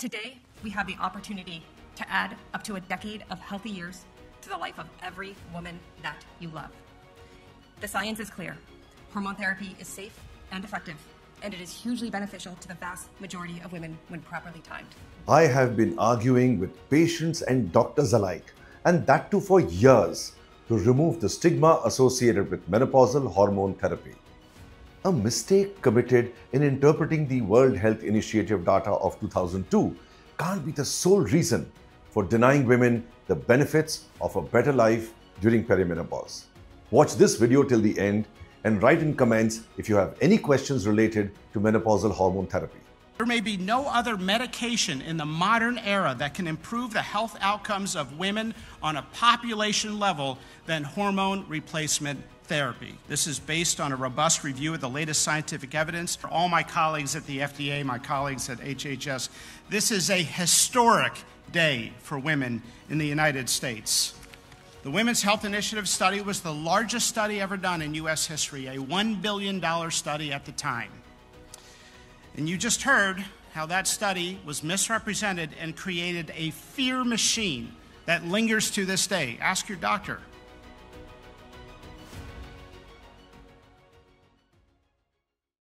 Today, we have the opportunity to add up to a decade of healthy years to the life of every woman that you love. The science is clear. Hormone therapy is safe and effective, and it is hugely beneficial to the vast majority of women when properly timed. I have been arguing with patients and doctors alike, and that too for years, to remove the stigma associated with menopausal hormone therapy. A mistake committed in interpreting the World Health Initiative data of 2002 can't be the sole reason for denying women the benefits of a better life during perimenopause. Watch this video till the end and write in comments if you have any questions related to menopausal hormone therapy. There may be no other medication in the modern era that can improve the health outcomes of women on a population level than hormone replacement therapy. This is based on a robust review of the latest scientific evidence. For all my colleagues at the FDA, my colleagues at HHS, this is a historic day for women in the United States. The Women's Health Initiative study was the largest study ever done in U.S. history, a $1 billion study at the time. And you just heard how that study was misrepresented and created a fear machine that lingers to this day. Ask your doctor.